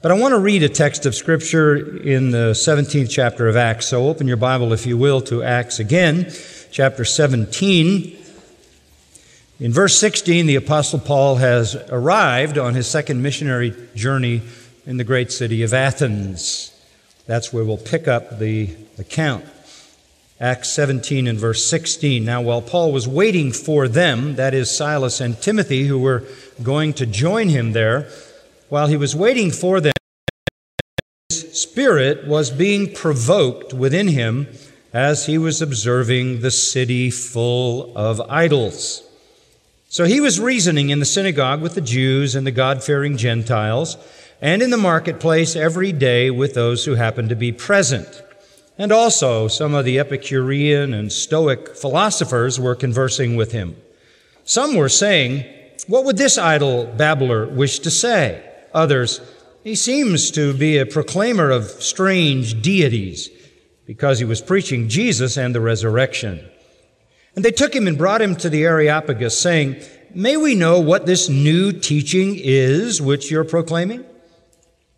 But I want to read a text of Scripture in the 17th chapter of Acts. So open your Bible, if you will, to Acts again, chapter 17. In verse 16, the Apostle Paul has arrived on his second missionary journey in the great city of Athens. That's where we'll pick up the count. Acts 17 and verse 16. Now, while Paul was waiting for them, that is Silas and Timothy, who were going to join him there, while he was waiting for them, his spirit was being provoked within him as he was observing the city full of idols. So he was reasoning in the synagogue with the Jews and the God-fearing Gentiles, and in the marketplace every day with those who happened to be present. And also some of the Epicurean and Stoic philosophers were conversing with him. Some were saying, "What would this idle babbler wish to say?" Others, "He seems to be a proclaimer of strange deities," because he was preaching Jesus and the resurrection. And they took him and brought him to the Areopagus, saying, "May we know what this new teaching is which you're proclaiming?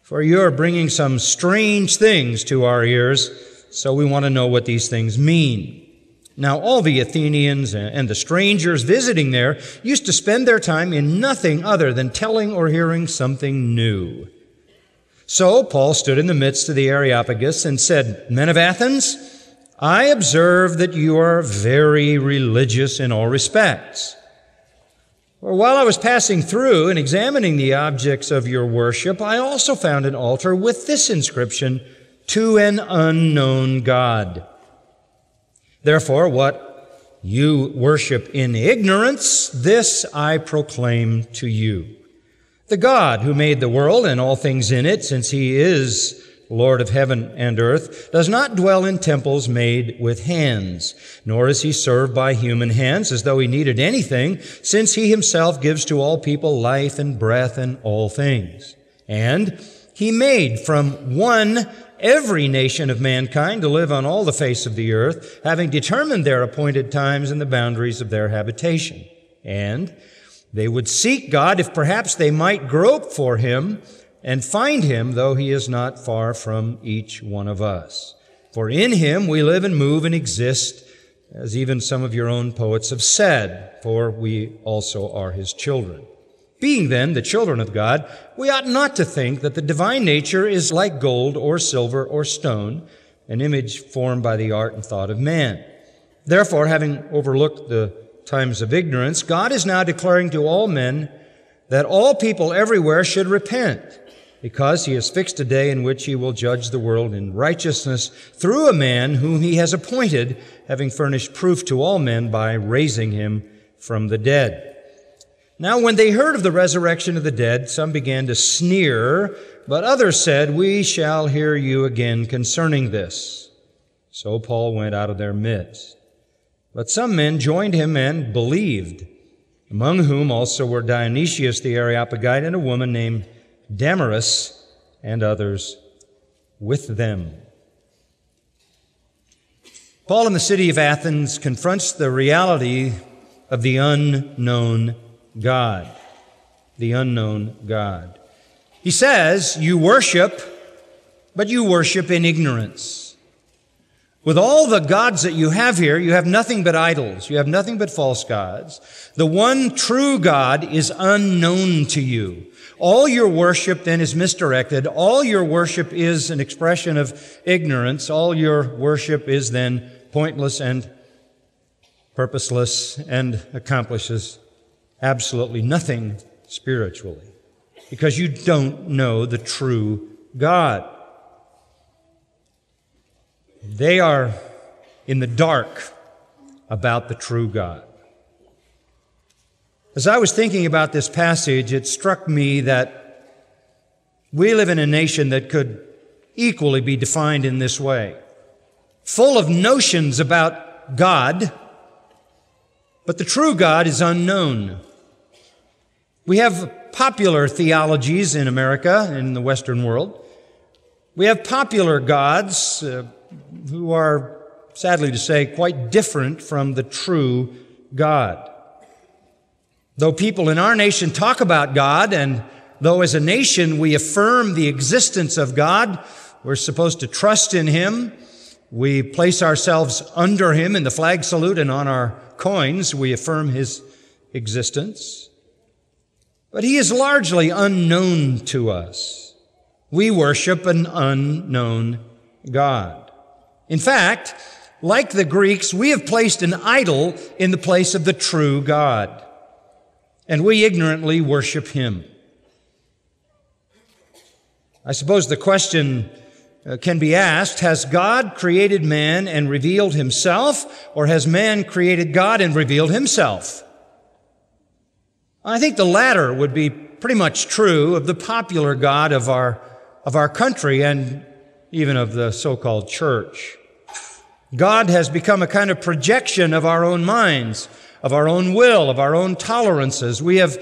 For you're bringing some strange things to our ears, so we want to know what these things mean." Now, all the Athenians and the strangers visiting there used to spend their time in nothing other than telling or hearing something new. So Paul stood in the midst of the Areopagus and said, "Men of Athens, I observe that you are very religious in all respects. For while I was passing through and examining the objects of your worship, I also found an altar with this inscription, 'To an unknown God.' Therefore, what you worship in ignorance, this I proclaim to you. The God who made the world and all things in it, since he is Lord of heaven and earth, does not dwell in temples made with hands, nor is he served by human hands as though he needed anything, since he himself gives to all people life and breath and all things. And he made from one every nation of mankind to live on all the face of the earth, having determined their appointed times and the boundaries of their habitation. And they would seek God if perhaps they might grope for him, and find him, though he is not far from each one of us. For in him we live and move and exist, as even some of your own poets have said, for we also are his children. Being then the children of God, we ought not to think that the divine nature is like gold or silver or stone, an image formed by the art and thought of man. Therefore, having overlooked the times of ignorance, God is now declaring to all men that all people everywhere should repent, because he has fixed a day in which he will judge the world in righteousness through a man whom he has appointed, having furnished proof to all men by raising him from the dead." Now, when they heard of the resurrection of the dead, some began to sneer, but others said, "We shall hear you again concerning this." So Paul went out of their midst. But some men joined him and believed, among whom also were Dionysius the Areopagite and a woman named Damaris, and others with them. Paul in the city of Athens confronts the reality of the unknown God. The unknown God. He says, "You worship, but you worship in ignorance. With all the gods that you have here, you have nothing but idols. You have nothing but false gods. The one true God is unknown to you. All your worship then is misdirected. All your worship is an expression of ignorance. All your worship is then pointless and purposeless and accomplishes absolutely nothing spiritually, because you don't know the true God. They are in the dark about the true God." As I was thinking about this passage, it struck me that we live in a nation that could equally be defined in this way, full of notions about God, but the true God is unknown. We have popular theologies in America and in the Western world. We have popular gods who are, sadly to say, quite different from the true God. Though people in our nation talk about God and though as a nation we affirm the existence of God, we're supposed to trust in Him. We place ourselves under Him in the flag salute and on our coins. We affirm His existence. But He is largely unknown to us. We worship an unknown God. In fact, like the Greeks, we have placed an idol in the place of the true God, and we ignorantly worship Him. I suppose the question can be asked, has God created man and revealed Himself, or has man created God and revealed himself? I think the latter would be pretty much true of the popular God of our country and even of the so-called church. God has become a kind of projection of our own minds, of our own will, of our own tolerances. We have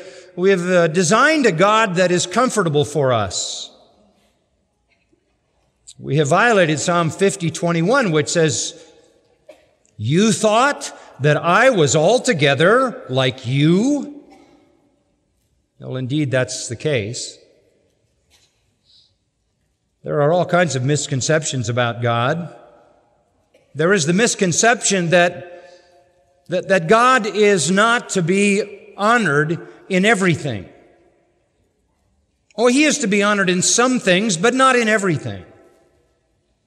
designed a God that is comfortable for us. We have violated Psalm 50:21, which says, "You thought that I was altogether like you." Well, indeed, that's the case. There are all kinds of misconceptions about God. There is the misconception that God is not to be honored in everything. Oh, He is to be honored in some things, but not in everything.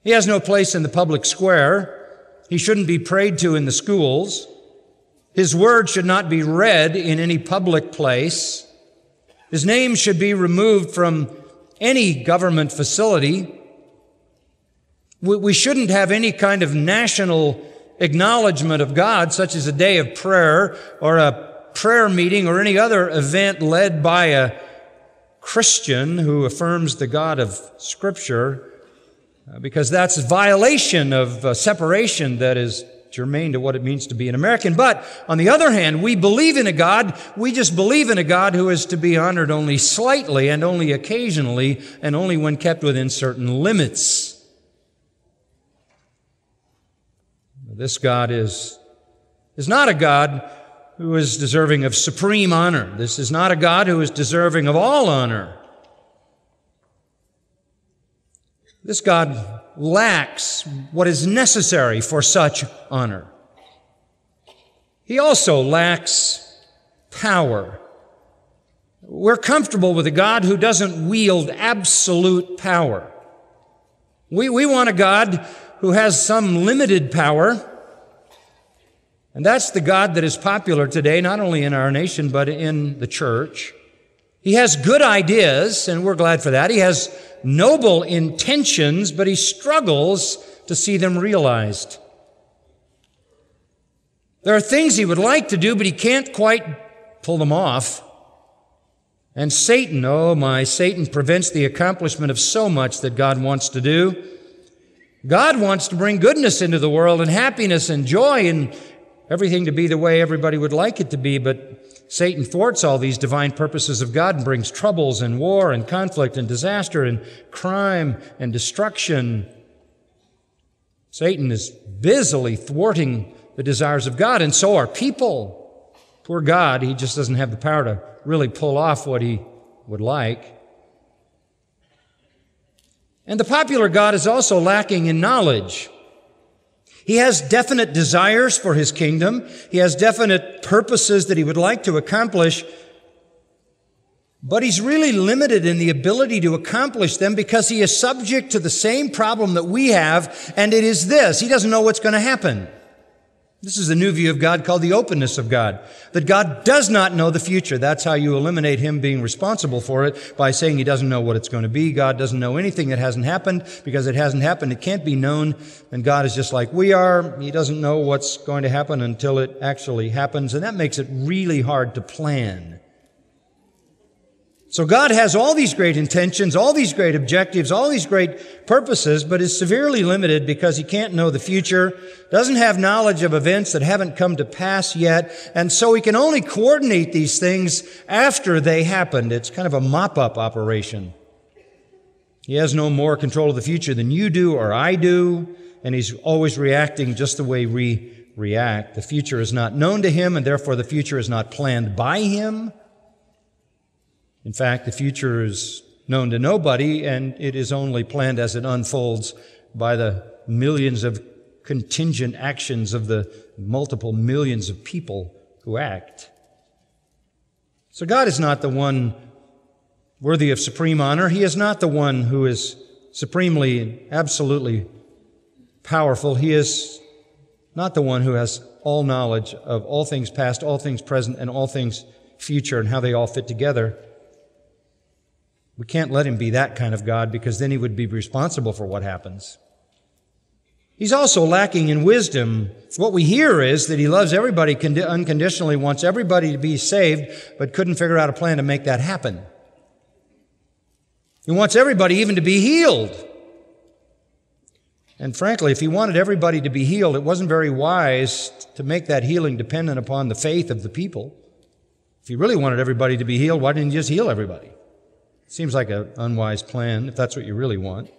He has no place in the public square. He shouldn't be prayed to in the schools. His word should not be read in any public place. His name should be removed from any government facility. We shouldn't have any kind of national acknowledgement of God, such as a day of prayer or a prayer meeting or any other event led by a Christian who affirms the God of Scripture, because that's a violation of separation that is germane to what it means to be an American. But on the other hand, we believe in a God. We just believe in a God who is to be honored only slightly and only occasionally and only when kept within certain limits. This God is not a God who is deserving of supreme honor. This is not a God who is deserving of all honor. This God lacks what is necessary for such honor. He also lacks power. We're comfortable with a God who doesn't wield absolute power. We want a God who has some limited power, and that's the God that is popular today, not only in our nation, but in the church. He has good ideas, and we're glad for that. He has noble intentions, but he struggles to see them realized. There are things he would like to do, but he can't quite pull them off. And Satan, oh my, Satan prevents the accomplishment of so much that God wants to do. God wants to bring goodness into the world and happiness and joy and everything to be the way everybody would like it to be, but Satan thwarts all these divine purposes of God and brings troubles and war and conflict and disaster and crime and destruction. Satan is busily thwarting the desires of God, and so are people. Poor God, he just doesn't have the power to really pull off what he would like. And the popular God is also lacking in knowledge. He has definite desires for his kingdom. He has definite purposes that he would like to accomplish, but he's really limited in the ability to accomplish them because he is subject to the same problem that we have, and it is this: he doesn't know what's going to happen. This is the new view of God called the openness of God, that God does not know the future. That's how you eliminate him being responsible for it, by saying he doesn't know what it's going to be. God doesn't know anything that hasn't happened, because it hasn't happened, it can't be known. And God is just like we are. He doesn't know what's going to happen until it actually happens, and that makes it really hard to plan. So God has all these great intentions, all these great objectives, all these great purposes, but is severely limited because he can't know the future, doesn't have knowledge of events that haven't come to pass yet, and so he can only coordinate these things after they happened. It's kind of a mop-up operation. He has no more control of the future than you do or I do, and he's always reacting just the way we react. The future is not known to him, and therefore the future is not planned by him. In fact, the future is known to nobody, and it is only planned as it unfolds by the millions of contingent actions of the multiple millions of people who act. So God is not the one worthy of supreme honor. He is not the one who is supremely and absolutely powerful. He is not the one who has all knowledge of all things past, all things present, and all things future, and how they all fit together. We can't let him be that kind of God, because then he would be responsible for what happens. He's also lacking in wisdom. What we hear is that he loves everybody unconditionally, wants everybody to be saved, but couldn't figure out a plan to make that happen. He wants everybody even to be healed. And frankly, if he wanted everybody to be healed, it wasn't very wise to make that healing dependent upon the faith of the people. If he really wanted everybody to be healed, why didn't he just heal everybody? Seems like an unwise plan, if that's what you really want.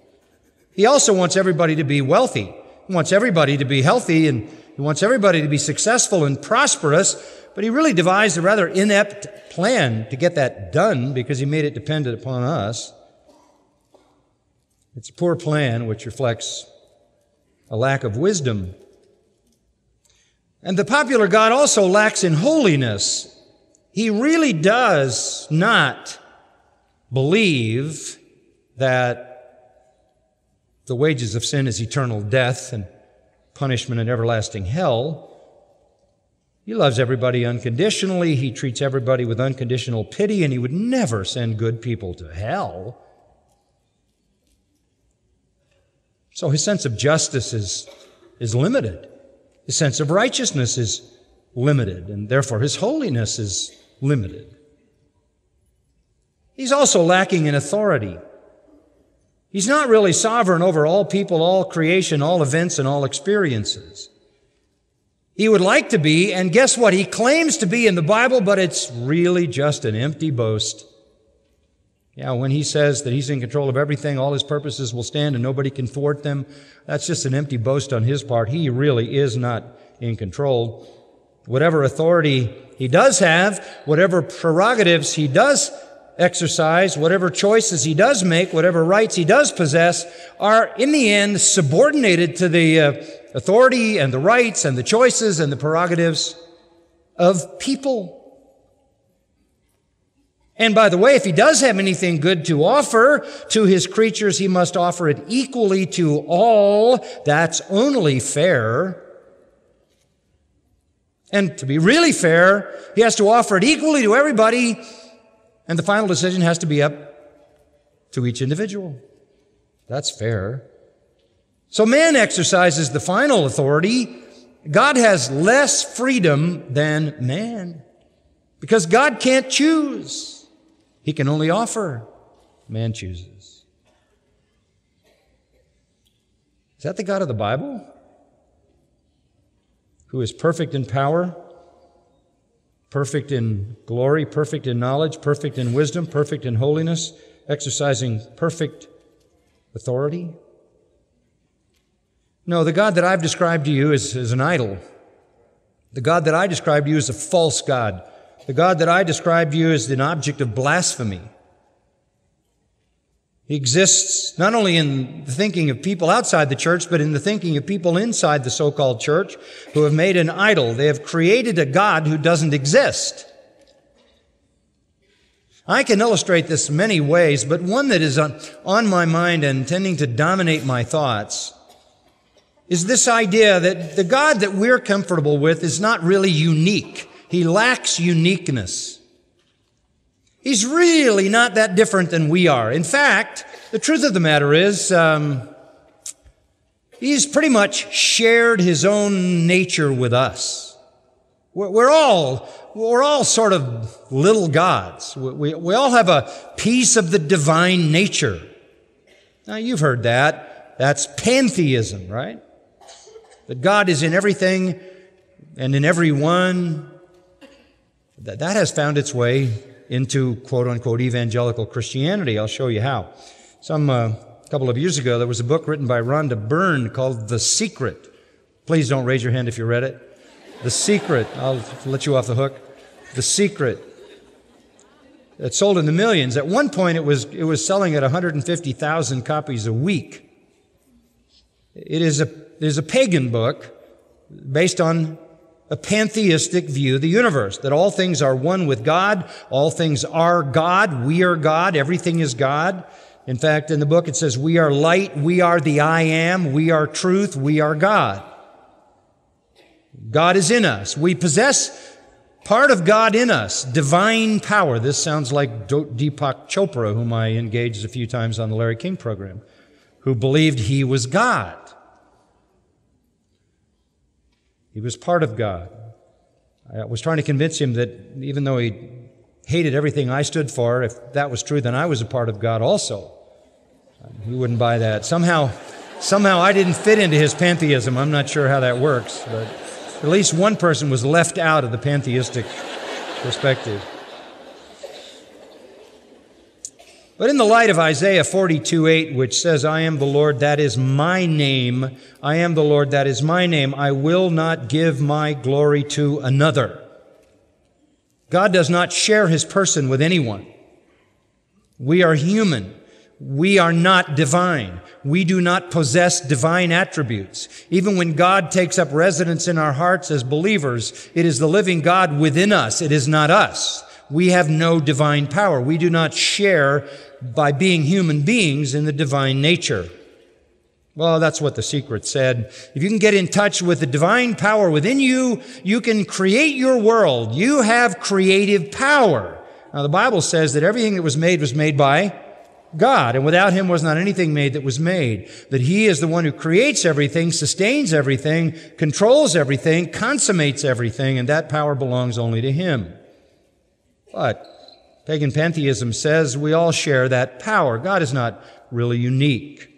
He also wants everybody to be wealthy. He wants everybody to be healthy, and he wants everybody to be successful and prosperous, but he really devised a rather inept plan to get that done because he made it dependent upon us. It's a poor plan which reflects a lack of wisdom. And the popular God also lacks in holiness. He really does not believe that the wages of sin is eternal death and punishment and everlasting hell. He loves everybody unconditionally. He treats everybody with unconditional pity, and he would never send good people to hell. So his sense of justice is limited. His sense of righteousness is limited, and therefore his holiness is limited. He's also lacking in authority. He's not really sovereign over all people, all creation, all events, and all experiences. He would like to be, and guess what? He claims to be in the Bible, but it's really just an empty boast. Yeah, when he says that he's in control of everything, all his purposes will stand and nobody can thwart them, that's just an empty boast on his part. He really is not in control. Whatever authority he does have, whatever prerogatives he does exercise, whatever choices he does make, whatever rights he does possess, are in the end subordinated to the authority and the rights and the choices and the prerogatives of people. And by the way, if he does have anything good to offer to his creatures, he must offer it equally to all. That's only fair. And to be really fair, he has to offer it equally to everybody, and the final decision has to be up to each individual. That's fair. So man exercises the final authority. God has less freedom than man, because God can't choose. He can only offer. Man chooses. Is that the God of the Bible, who is perfect in power, perfect in glory, perfect in knowledge, perfect in wisdom, perfect in holiness, exercising perfect authority? No, the God that I've described to you is an idol. The God that I described to you is a false God. The God that I described to you is an object of blasphemy. He exists not only in the thinking of people outside the church, but in the thinking of people inside the so-called church who have made an idol. They have created a God who doesn't exist. I can illustrate this many ways, but one that is on my mind and tending to dominate my thoughts is this idea that the God that we're comfortable with is not really unique. He lacks uniqueness. He's really not that different than we are. In fact, the truth of the matter is, he's pretty much shared his own nature with us. We're all sort of little gods. We all have a piece of the divine nature. Now, you've heard that. That's pantheism, right? That God is in everything and in everyone. That has found its way into quote-unquote evangelical Christianity. I'll show you how. Couple of years ago, there was a book written by Rhonda Byrne called The Secret. Please don't raise your hand if you read it. The Secret. I'll let you off the hook. The Secret. It sold in the millions. At one point, it was selling at 150,000 copies a week. It is a pagan book based on a pantheistic view of the universe, that all things are one with God, all things are God, we are God, everything is God. In fact, in the book it says, we are light, we are the I am, we are truth, we are God. God is in us. We possess part of God in us, divine power. This sounds like Deepak Chopra, whom I engaged a few times on the Larry King program, who believed he was God. He was part of God. I was trying to convince him that even though he hated everything I stood for, if that was true, then I was a part of God also. He wouldn't buy that. Somehow I didn't fit into his pantheism. I'm not sure how that works, but at least one person was left out of the pantheistic perspective. But in the light of Isaiah 42:8, which says, I am the Lord, that is my name. I am the Lord, that is my name. I will not give my glory to another. God does not share his person with anyone. We are human. We are not divine. We do not possess divine attributes. Even when God takes up residence in our hearts as believers, it is the living God within us. It is not us. We have no divine power. We do not share, by being human beings, in the divine nature. Well, that's what The Secret said. If you can get in touch with the divine power within you, you can create your world. You have creative power. Now, the Bible says that everything that was made by God, and without him was not anything made that was made. That he is the one who creates everything, sustains everything, controls everything, consummates everything, and that power belongs only to him. But pagan pantheism says we all share that power. God is not really unique.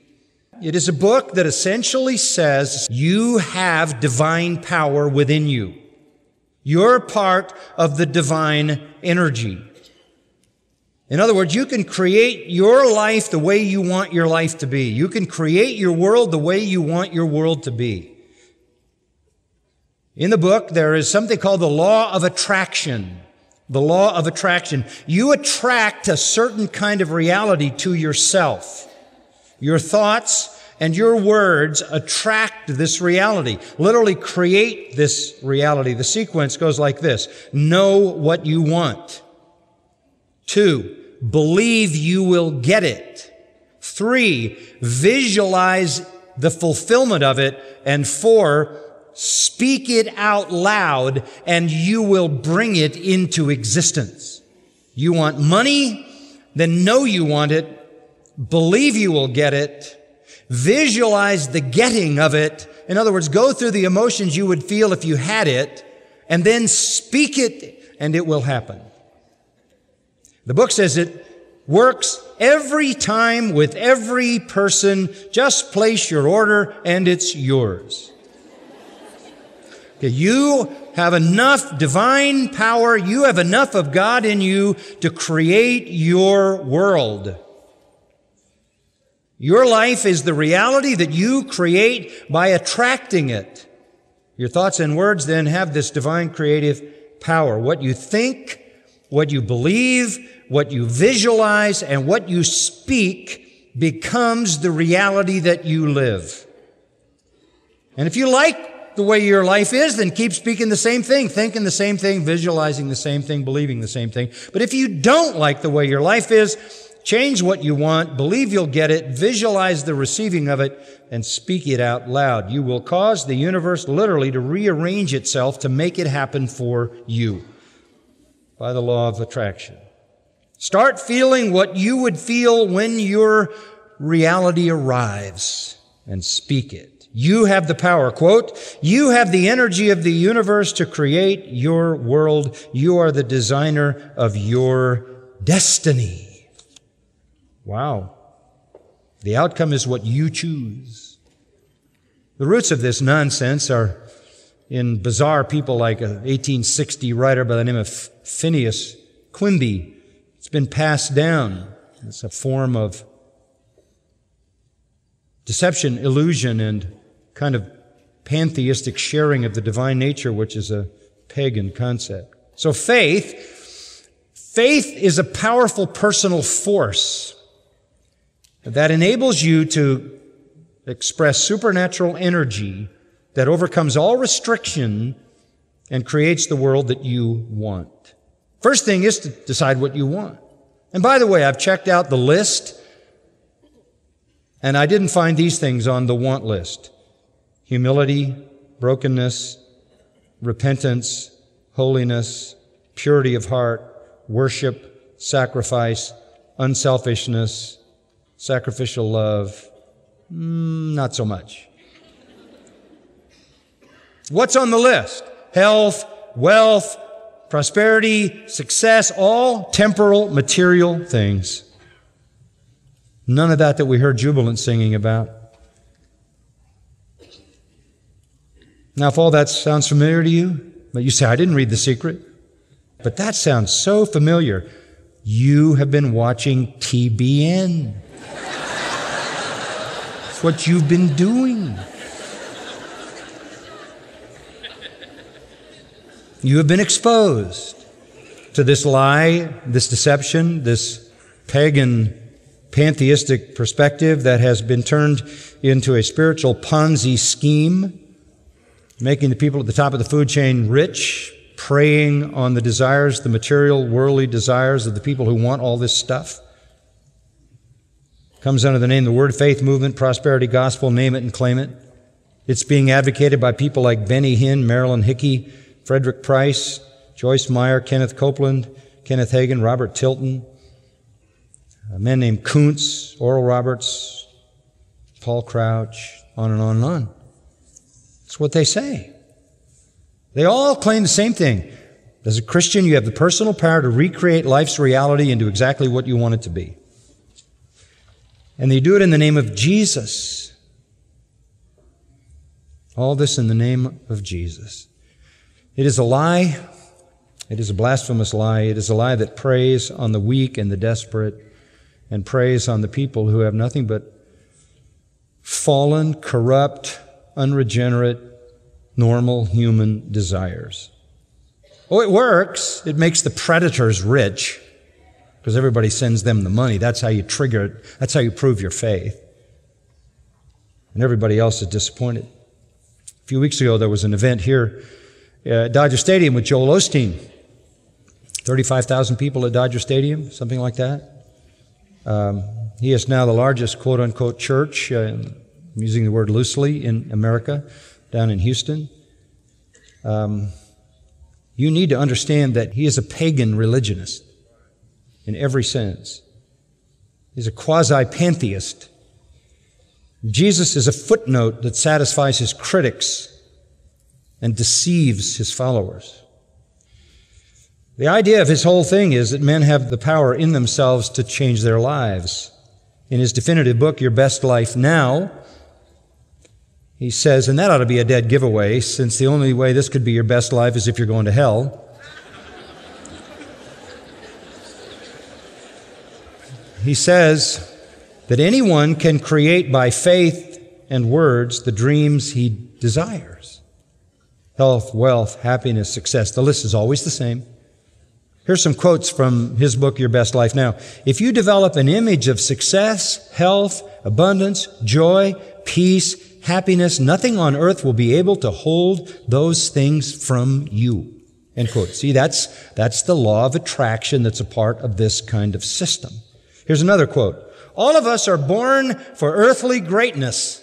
It is a book that essentially says you have divine power within you. You're part of the divine energy. In other words, you can create your life the way you want your life to be. You can create your world the way you want your world to be. In the book, there is something called the law of attraction. The law of attraction. You attract a certain kind of reality to yourself. Your thoughts and your words attract this reality, literally create this reality. The sequence goes like this. Know what you want. 2, believe you will get it. 3, visualize the fulfillment of it. And 4, speak it out loud, and you will bring it into existence. You want money? Then know you want it. Believe you will get it. Visualize the getting of it. In other words, go through the emotions you would feel if you had it, and then speak it, and it will happen. The book says it works every time with every person. Just place your order, and it's yours. You have enough divine power, you have enough of God in you to create your world. Your life is the reality that you create by attracting it. Your thoughts and words then have this divine creative power. What you think, what you believe, what you visualize, and what you speak becomes the reality that you live. And if you like the way your life is, then keep speaking the same thing, thinking the same thing, visualizing the same thing, believing the same thing. But if you don't like the way your life is, change what you want, believe you'll get it, visualize the receiving of it, and speak it out loud. You will cause the universe literally to rearrange itself to make it happen for you by the law of attraction. Start feeling what you would feel when your reality arrives, and speak it. You have the power, quote, you have the energy of the universe to create your world. You are the designer of your destiny. Wow. The outcome is what you choose. The roots of this nonsense are in bizarre people like an 1860 writer by the name of Phineas Quimby. It's been passed down. It's a form of deception, illusion, and kind of pantheistic sharing of the divine nature, which is a pagan concept. So faith, Faith is a powerful personal force that enables you to express supernatural energy that overcomes all restriction and creates the world that you want. First thing is to decide what you want. And by the way, I've checked out the list, and I didn't find these things on the want list. Humility, brokenness, repentance, holiness, purity of heart, worship, sacrifice, unselfishness, sacrificial love. Not so much. What's on the list? Health, wealth, prosperity, success, all temporal, material things. None of that we heard Jubilant singing about. Now, if all that sounds familiar to you, but you say, I didn't read The Secret, but that sounds so familiar. You have been watching TBN. That's what you've been doing. You have been exposed to this lie, this deception, this pagan pantheistic perspective that has been turned into a spiritual Ponzi scheme, making the people at the top of the food chain rich, preying on the desires, the material, worldly desires of the people who want all this stuff. Comes under the name, the Word, Faith Movement, Prosperity Gospel, name it and claim it. It's being advocated by people like Benny Hinn, Marilyn Hickey, Frederick Price, Joyce Meyer, Kenneth Copeland, Kenneth Hagin, Robert Tilton, a man named Koontz, Oral Roberts, Paul Crouch, on and on and on. That's what they say. They all claim the same thing. As a Christian, you have the personal power to recreate life's reality into exactly what you want it to be. And they do it in the name of Jesus. All this in the name of Jesus. It is a lie. It is a blasphemous lie. It is a lie that preys on the weak and the desperate and preys on the people who have nothing but fallen, corrupt, unregenerate, normal human desires. Oh, it works. It makes the predators rich because everybody sends them the money. That's how you trigger it. That's how you prove your faith. And everybody else is disappointed. A few weeks ago, there was an event here at Dodger Stadium with Joel Osteen. 35,000 people at Dodger Stadium, something like that. He is now the largest quote-unquote church, I'm using the word loosely, in America, down in Houston. You need to understand that he is a pagan religionist in every sense. He's a quasi-pantheist. Jesus is a footnote that satisfies his critics and deceives his followers. The idea of his whole thing is that men have the power in themselves to change their lives. In his definitive book, Your Best Life Now, he says, and that ought to be a dead giveaway, since the only way this could be your best life is if you're going to hell. He says that anyone can create by faith and words the dreams he desires. Health, wealth, happiness, success. The list is always the same. Here's some quotes from his book, Your Best Life Now. If you develop an image of success, health, abundance, joy, peace, happiness, nothing on earth will be able to hold those things from you. End quote. See, that's the law of attraction that's a part of this kind of system. Here's another quote. All of us are born for earthly greatness.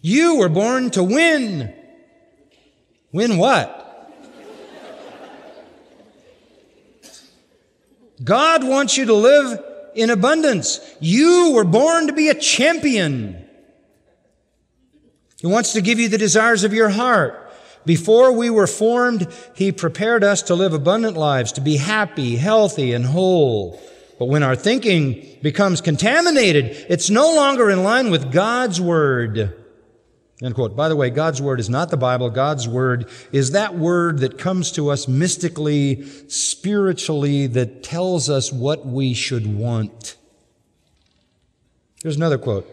You were born to win. Win what? God wants you to live in abundance. You were born to be a champion. He wants to give you the desires of your heart. Before we were formed, He prepared us to live abundant lives, to be happy, healthy, and whole. But when our thinking becomes contaminated, it's no longer in line with God's Word. End quote. By the way, God's Word is not the Bible. God's Word is that Word that comes to us mystically, spiritually, that tells us what we should want. Here's another quote.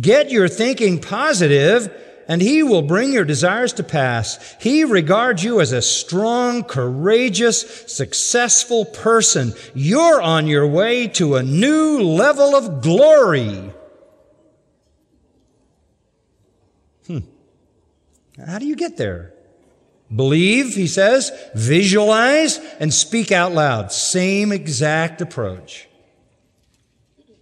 Get your thinking positive and he will bring your desires to pass. He regards you as a strong, courageous, successful person. You're on your way to a new level of glory. How do you get there? Believe, he says, visualize, and speak out loud. Same exact approach.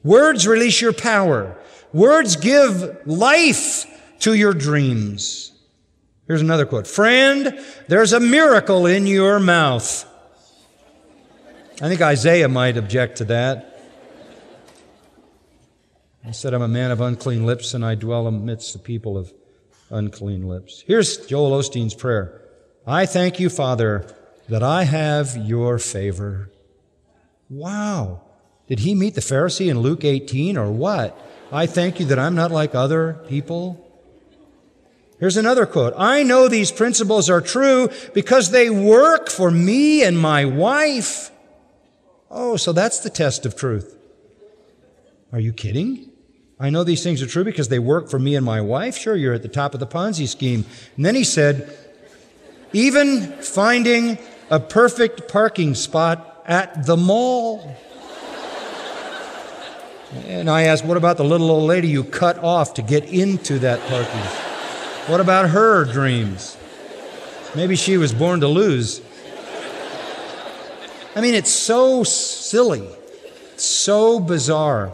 Words release your power. Words give life to your dreams. Here's another quote. Friend, there's a miracle in your mouth. I think Isaiah might object to that. He said, I'm a man of unclean lips, and I dwell amidst the people of unclean lips. Here's Joel Osteen's prayer. I thank you, Father, that I have your favor. Wow. Did he meet the Pharisee in Luke 18 or what? I thank you that I'm not like other people. Here's another quote. I know these principles are true because they work for me and my wife. Oh, so that's the test of truth. Are you kidding? I know these things are true because they work for me and my wife. Sure, you're at the top of the Ponzi scheme. And then he said, even finding a perfect parking spot at the mall. And I asked, what about the little old lady you cut off to get into that parking? What about her dreams? Maybe she was born to lose. I mean, it's so silly. It's so bizarre.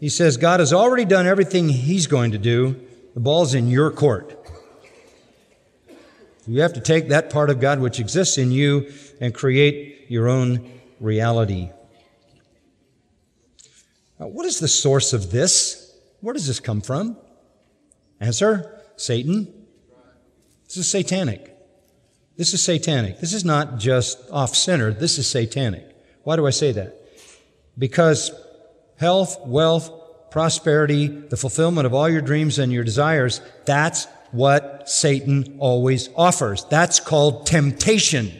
He says, God has already done everything He's going to do. The ball's in your court. You have to take that part of God which exists in you and create your own reality. Now, what is the source of this? Where does this come from? Answer, Satan. This is satanic. This is satanic. This is not just off-centered. This is satanic. Why do I say that? Because health, wealth, prosperity, the fulfillment of all your dreams and your desires, that's what Satan always offers. That's called temptation,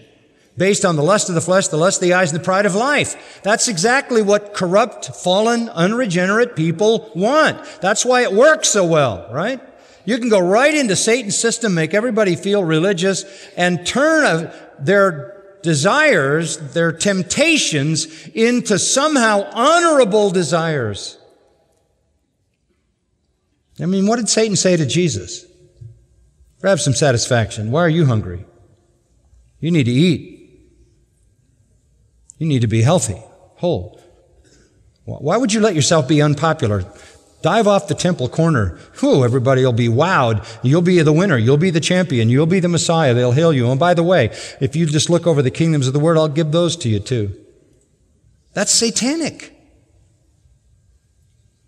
based on the lust of the flesh, the lust of the eyes, and the pride of life. That's exactly what corrupt, fallen, unregenerate people want. That's why it works so well, right? You can go right into Satan's system, make everybody feel religious, and turn their desires, their temptations, into somehow honorable desires. I mean, what did Satan say to Jesus? Grab some satisfaction. Why are you hungry? You need to eat. You need to be healthy, whole. Why would you let yourself be unpopular? Dive off the temple corner. Whew, everybody will be wowed. You'll be the winner. You'll be the champion. You'll be the Messiah. They'll hail you. And by the way, if you just look over the kingdoms of the world, I'll give those to you too. That's satanic.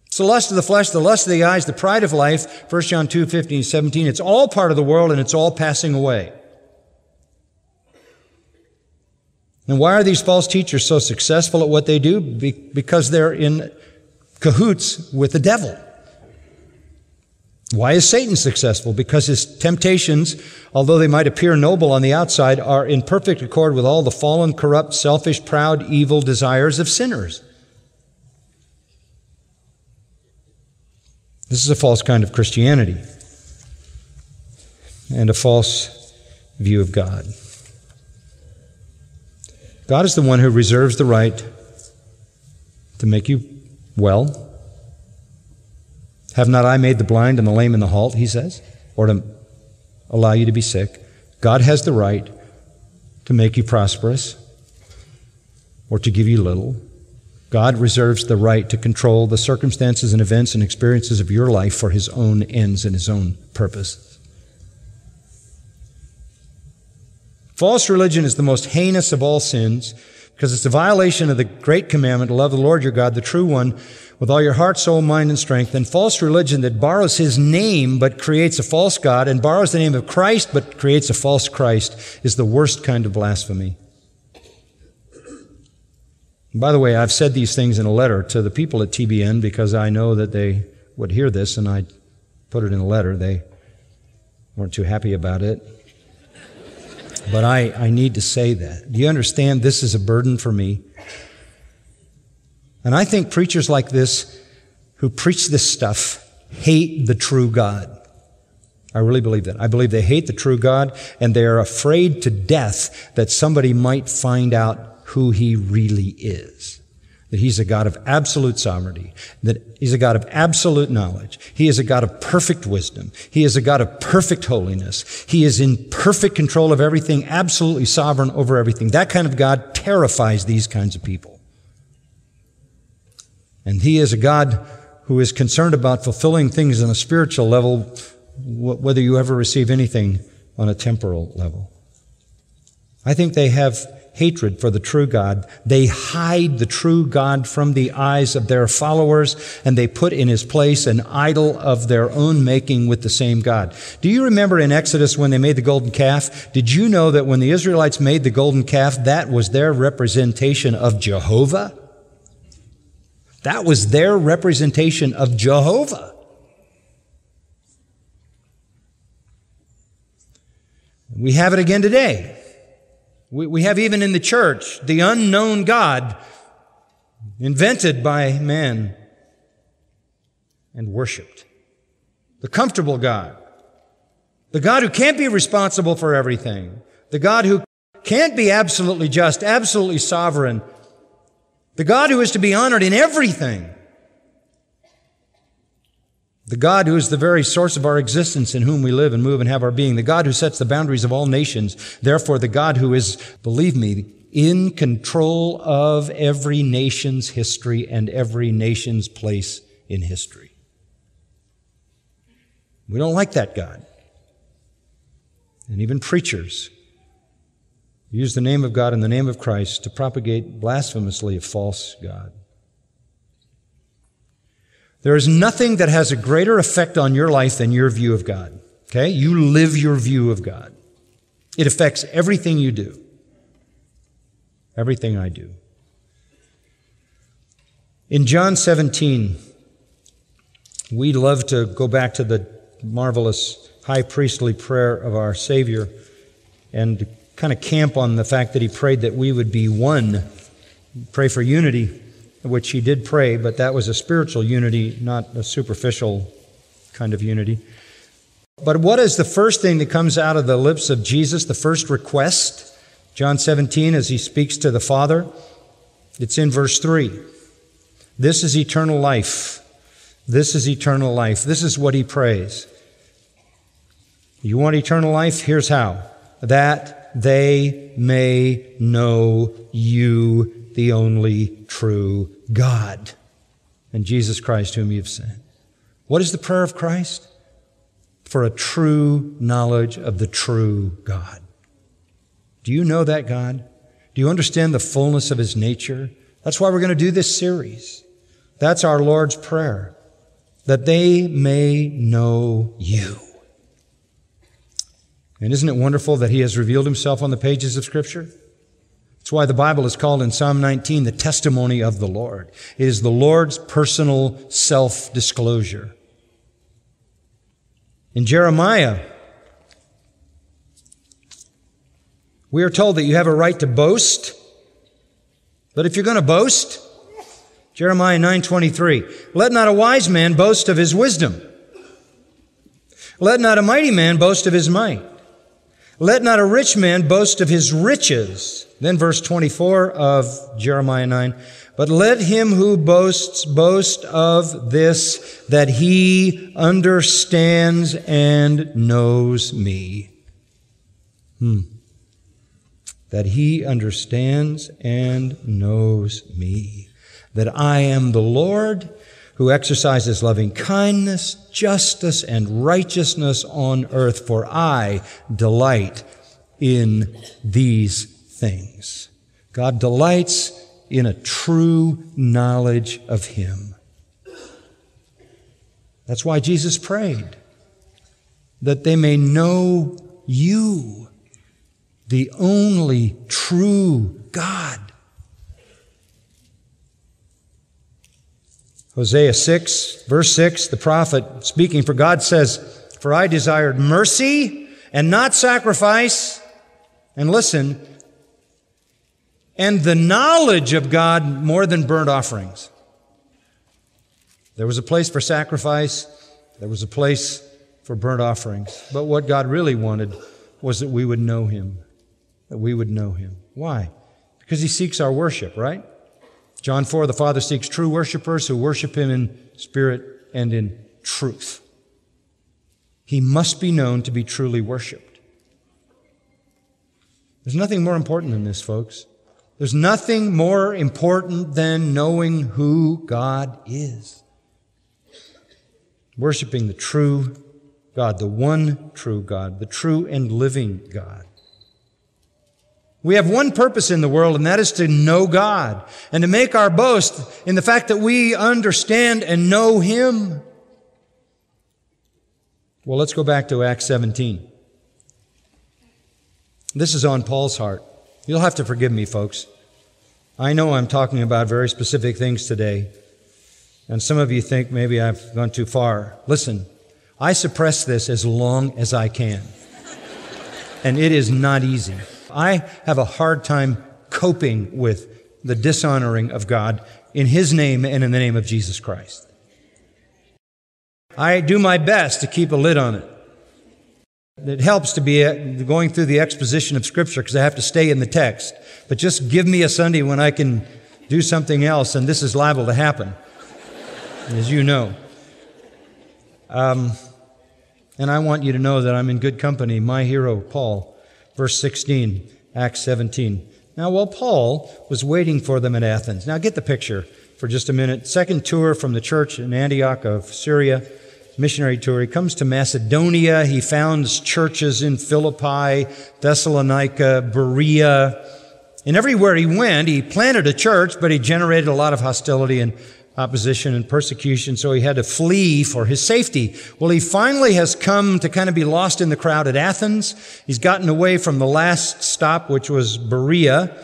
It's the lust of the flesh, the lust of the eyes, the pride of life. 1 John 2, 15, 17. It's all part of the world and it's all passing away. And why are these false teachers so successful at what they do? Because they're in cahoots with the devil. Why is Satan successful? Because his temptations, although they might appear noble on the outside, are in perfect accord with all the fallen, corrupt, selfish, proud, evil desires of sinners. This is a false kind of Christianity and a false view of God. God is the one who reserves the right to make you well. Have not I made the blind and the lame and the halt, he says, or to allow you to be sick. God has the right to make you prosperous or to give you little. God reserves the right to control the circumstances and events and experiences of your life for His own ends and His own purpose. False religion is the most heinous of all sins because it's a violation of the great commandment to love the Lord your God, the true one, with all your heart, soul, mind, and strength. And false religion that borrows His name but creates a false God and borrows the name of Christ but creates a false Christ is the worst kind of blasphemy. And by the way, I've said these things in a letter to the people at TBN because I know that they would hear this, and I put it in a letter. They weren't too happy about it. But I need to say that. Do you understand this is a burden for me? And I think preachers like this who preach this stuff hate the true God. I really believe that. I believe they hate the true God, and they are afraid to death that somebody might find out who he really is. That he's a God of absolute sovereignty, that he's a God of absolute knowledge. He is a God of perfect wisdom. He is a God of perfect holiness. He is in perfect control of everything, absolutely sovereign over everything. That kind of God terrifies these kinds of people. And he is a God who is concerned about fulfilling things on a spiritual level, whether you ever receive anything on a temporal level. I think they have hatred for the true God. They hide the true God from the eyes of their followers, and they put in his place an idol of their own making with the same God. Do you remember in Exodus when they made the golden calf? Did you know that when the Israelites made the golden calf, that was their representation of Jehovah? That was their representation of Jehovah. We have it again today. We have even in the church the unknown God invented by man and worshiped. The comfortable God. The God who can't be responsible for everything. The God who can't be absolutely just, absolutely sovereign. The God who is to be honored in everything. The God who is the very source of our existence, in whom we live and move and have our being. The God who sets the boundaries of all nations. Therefore, the God who is, believe me, in control of every nation's history and every nation's place in history. We don't like that God. And even preachers use the name of God and the name of Christ to propagate blasphemously a false God. There is nothing that has a greater effect on your life than your view of God, okay? You live your view of God. It affects everything you do, everything I do. In John 17, we love to go back to the marvelous high priestly prayer of our Savior and kind of camp on the fact that he prayed that we would be one, pray for unity, which he did pray, but that was a spiritual unity, not a superficial kind of unity. But what is the first thing that comes out of the lips of Jesus, the first request? John 17, as he speaks to the Father, it's in verse 3. This is eternal life. This is eternal life. This is what he prays. You want eternal life? Here's how. That they may know you, the only true God, and Jesus Christ whom you've sent. What is the prayer of Christ? For a true knowledge of the true God. Do you know that God? Do you understand the fullness of his nature? That's why we're going to do this series. That's our Lord's prayer, that they may know you. And isn't it wonderful that he has revealed himself on the pages of Scripture? That's why the Bible is called in Psalm 19 the testimony of the Lord. It is the Lord's personal self-disclosure. In Jeremiah, we are told that you have a right to boast, but if you're going to boast, Jeremiah 9:23, let not a wise man boast of his wisdom. Let not a mighty man boast of his might. Let not a rich man boast of his riches. Then verse 24 of Jeremiah 9. But let him who boasts boast of this, that he understands and knows me. That he understands and knows me. That I am the Lord who exercises loving kindness, justice, and righteousness on earth, for I delight in these things. God delights in a true knowledge of him. That's why Jesus prayed, that they may know you, the only true God. Hosea 6, verse 6, the prophet speaking for God says, for I desired mercy and not sacrifice, and listen, and the knowledge of God more than burnt offerings. There was a place for sacrifice There was a place for burnt offerings. But what God really wanted was that we would know Him. That we would know Him. Why? Because He seeks our worship, right? John 4, the Father seeks true worshipers who worship Him in spirit and in truth. He must be known to be truly worshiped. There's nothing more important than this, folks. There's nothing more important than knowing who God is. Worshiping the true God, the one true God, the true and living God. We have one purpose in the world, and that is to know God and to make our boast in the fact that we understand and know Him. Well, let's go back to Acts 17. This is on Paul's heart. You'll have to forgive me, folks. I know I'm talking about very specific things today, and some of you think maybe I've gone too far. Listen, I suppress this as long as I can, and it is not easy. I have a hard time coping with the dishonoring of God in His name and in the name of Jesus Christ. I do my best to keep a lid on it. It helps to be going through the exposition of Scripture because I have to stay in the text. But just give me a Sunday when I can do something else, and this is liable to happen, as you know. And I want you to know that I'm in good company. My hero, Paul. Verse 16, Acts 17. Now, while Paul was waiting for them at Athens. Now, get the picture for just a minute. Second tour from the church in Antioch of Syria, missionary tour. He comes to Macedonia. He founds churches in Philippi, Thessalonica, Berea. And everywhere he went, he planted a church, but he generated a lot of hostility and opposition and persecution, so he had to flee for his safety. Well, he finally has come to kind of be lost in the crowd at Athens. He's gotten away from the last stop, which was Berea,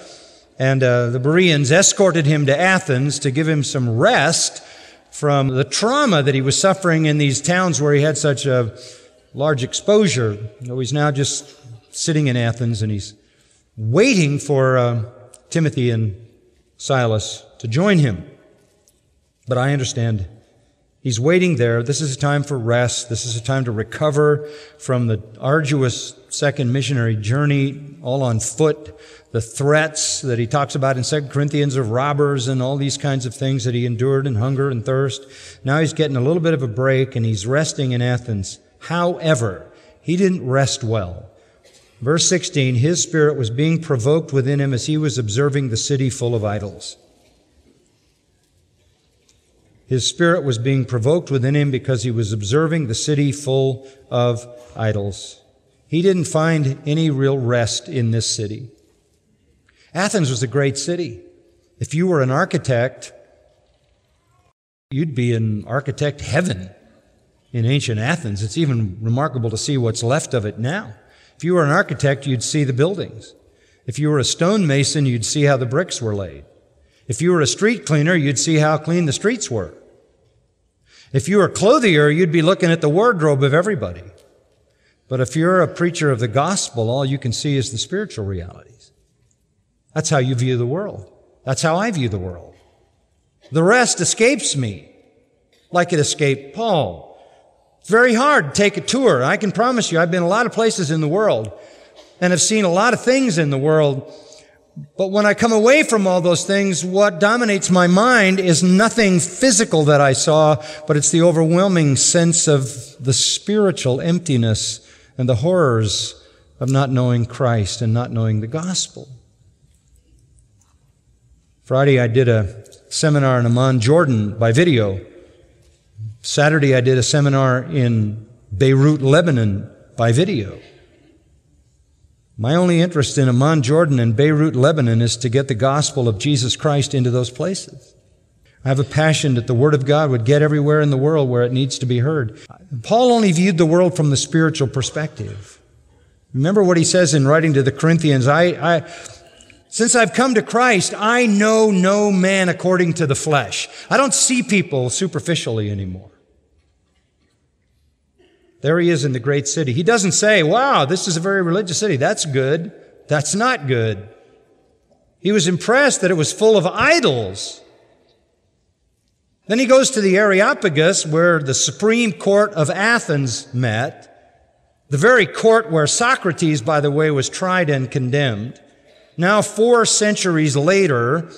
and the Bereans escorted him to Athens to give him some rest from the trauma that he was suffering in these towns where he had such a large exposure. So he's now just sitting in Athens, and he's waiting for Timothy and Silas to join him. But I understand he's waiting there. This is a time for rest. This is a time to recover from the arduous second missionary journey, all on foot, the threats that he talks about in 2 Corinthians of robbers and all these kinds of things that he endured and hunger and thirst. Now he's getting a little bit of a break, and he's resting in Athens. However, he didn't rest well. Verse 16, his spirit was being provoked within him as he was observing the city full of idols. His spirit was being provoked within him because he was observing the city full of idols. He didn't find any real rest in this city. Athens was a great city. If you were an architect, you'd be in architect heaven in ancient Athens. It's even remarkable to see what's left of it now. If you were an architect, you'd see the buildings. If you were a stonemason, you'd see how the bricks were laid. If you were a street cleaner, you'd see how clean the streets were. If you were a clothier, you'd be looking at the wardrobe of everybody. But if you're a preacher of the gospel, all you can see is the spiritual realities. That's how you view the world. That's how I view the world. The rest escapes me, like it escaped Paul. It's very hard to take a tour. I can promise you, I've been a lot of places in the world and have seen a lot of things in the world. But when I come away from all those things, what dominates my mind is nothing physical that I saw, but it's the overwhelming sense of the spiritual emptiness and the horrors of not knowing Christ and not knowing the gospel. Friday, I did a seminar in Amman, Jordan, by video. Saturday, I did a seminar in Beirut, Lebanon, by video. My only interest in Amman, Jordan, and Beirut, Lebanon is to get the gospel of Jesus Christ into those places. I have a passion that the Word of God would get everywhere in the world where it needs to be heard. Paul only viewed the world from the spiritual perspective. Remember what he says in writing to the Corinthians, Since I've come to Christ, I know no man according to the flesh. I don't see people superficially anymore. There he is in the great city. He doesn't say, wow, this is a very religious city. That's good. That's not good. He was impressed that it was full of idols. Then he goes to the Areopagus, where the Supreme Court of Athens met, the very court where Socrates, by the way, was tried and condemned. Now, 4 centuries later,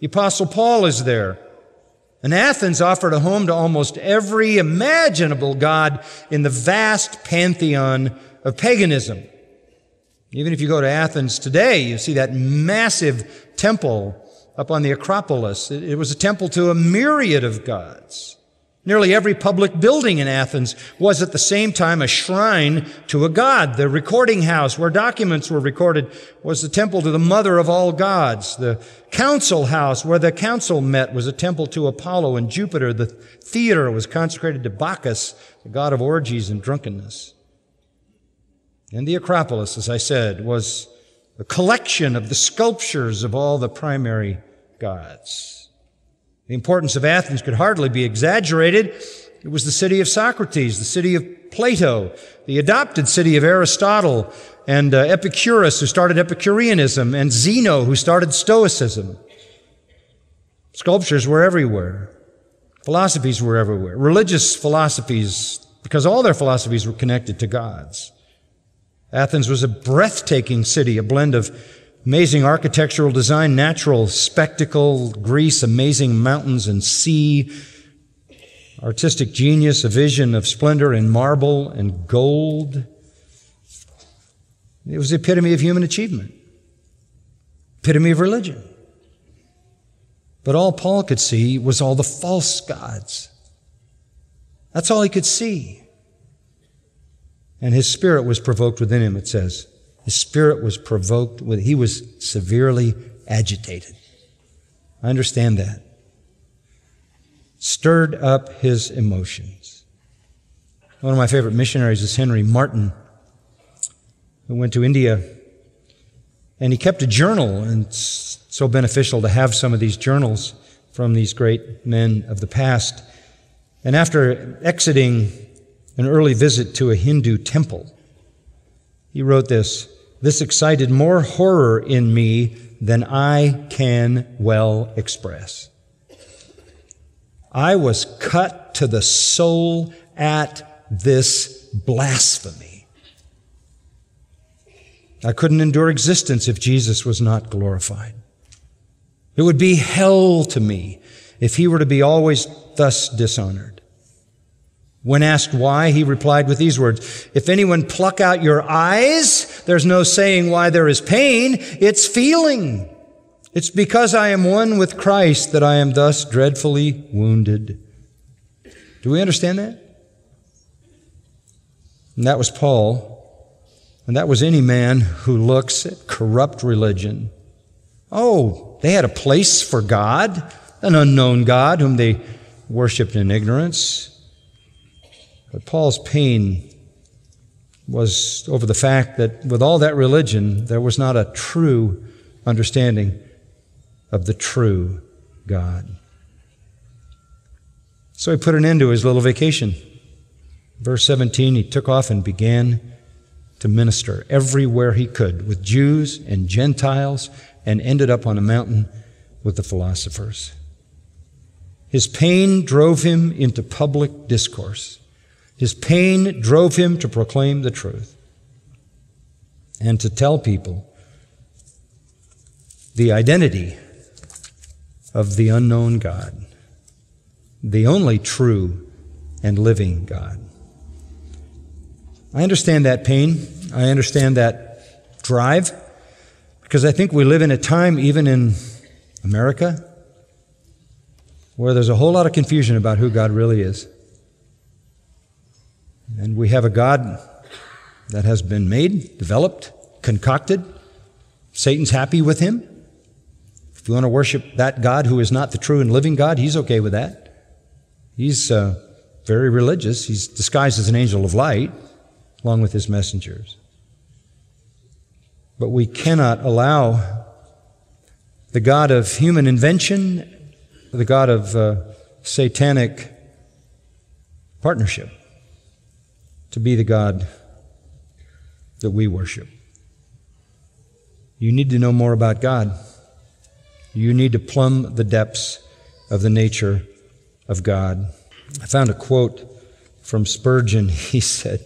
the Apostle Paul is there. And Athens offered a home to almost every imaginable god in the vast pantheon of paganism. Even if you go to Athens today, you see that massive temple up on the Acropolis. It was a temple to a myriad of gods. Nearly every public building in Athens was at the same time a shrine to a god. The recording house where documents were recorded was the temple to the mother of all gods. The council house where the council met was a temple to Apollo and Jupiter. The theater was consecrated to Bacchus, the god of orgies and drunkenness. And the Acropolis, as I said, was a collection of the sculptures of all the primary gods. The importance of Athens could hardly be exaggerated. It was the city of Socrates, the city of Plato, the adopted city of Aristotle, and Epicurus, who started Epicureanism, and Zeno, who started Stoicism. Sculptures were everywhere. Philosophies were everywhere. Religious philosophies, because all their philosophies were connected to gods. Athens was a breathtaking city, a blend of amazing architectural design, natural spectacle, Greece, amazing mountains and sea, artistic genius, a vision of splendor in marble and gold. It was the epitome of human achievement, epitome of religion. But all Paul could see was all the false gods. That's all he could see. And his spirit was provoked within him, it says. His spirit was provoked. He was severely agitated. I understand that. Stirred up his emotions. One of my favorite missionaries is Henry Martyn, who went to India, and he kept a journal, and it's so beneficial to have some of these journals from these great men of the past. And after exiting an early visit to a Hindu temple, he wrote this: "This excited more horror in me than I can well express. I was cut to the soul at this blasphemy. I couldn't endure existence if Jesus was not glorified. It would be hell to me if he were to be always thus dishonored." When asked why, he replied with these words, "If anyone pluck out your eyes, there's no saying why there is pain. It's feeling. It's because I am one with Christ that I am thus dreadfully wounded." Do we understand that? And that was Paul. And that was any man who looks at corrupt religion. Oh, they had a place for God, an unknown God whom they worshipped in ignorance. But Paul's pain was over the fact that with all that religion, there was not a true understanding of the true God. So he put an end to his little vacation. Verse 17, he took off and began to minister everywhere he could with Jews and Gentiles, and ended up on a mountain with the philosophers. His pain drove him into public discourse. His pain drove him to proclaim the truth and to tell people the identity of the unknown God, the only true and living God. I understand that pain. I understand that drive, because I think we live in a time, even in America, where there's a whole lot of confusion about who God really is. And we have a God that has been made, developed, concocted. Satan's happy with him. If you want to worship that God who is not the true and living God, he's okay with that. He's very religious. He's disguised as an angel of light, along with his messengers. But we cannot allow the God of human invention, the God of satanic partnership, to be the God that we worship. You need to know more about God. You need to plumb the depths of the nature of God. I found a quote from Spurgeon. He said,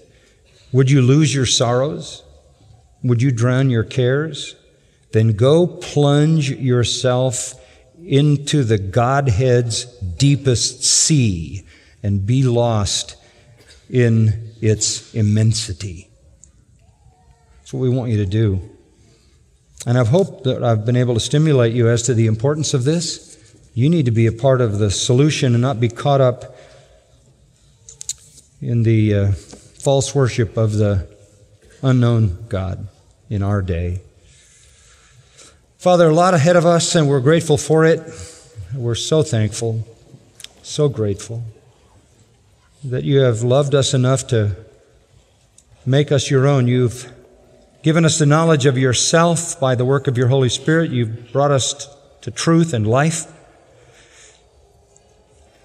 "Would you lose your sorrows? Would you drown your cares? Then go plunge yourself into the Godhead's deepest sea and be lost in its immensity." That's what we want you to do. And I've hoped that I've been able to stimulate you as to the importance of this. You need to be a part of the solution and not be caught up in the false worship of the unknown God in our day. Father, a lot ahead of us, and we're grateful for it. We're so thankful, so grateful that you have loved us enough to make us your own. You've given us the knowledge of yourself by the work of your Holy Spirit. You've brought us to truth and life.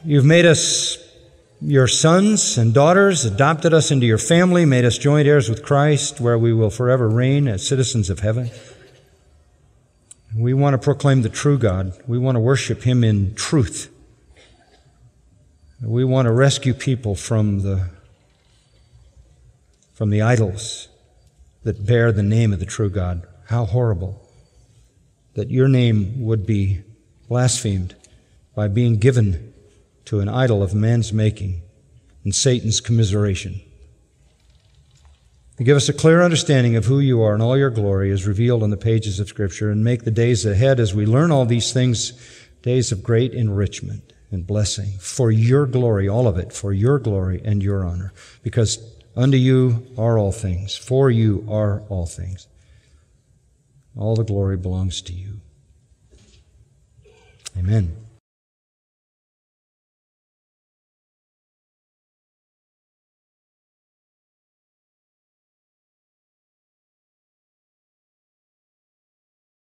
You've made us your sons and daughters, adopted us into your family, made us joint heirs with Christ, where we will forever reign as citizens of heaven. We want to proclaim the true God. We want to worship Him in truth. We want to rescue people from the idols that bear the name of the true God. How horrible that your name would be blasphemed by being given to an idol of man's making and Satan's commiseration. Give us a clear understanding of who you are, and all your glory is revealed on the pages of Scripture, and make the days ahead as we learn all these things days of great enrichment and blessing for your glory, all of it, for your glory and your honor, because unto you are all things, for you are all things. All the glory belongs to you. Amen.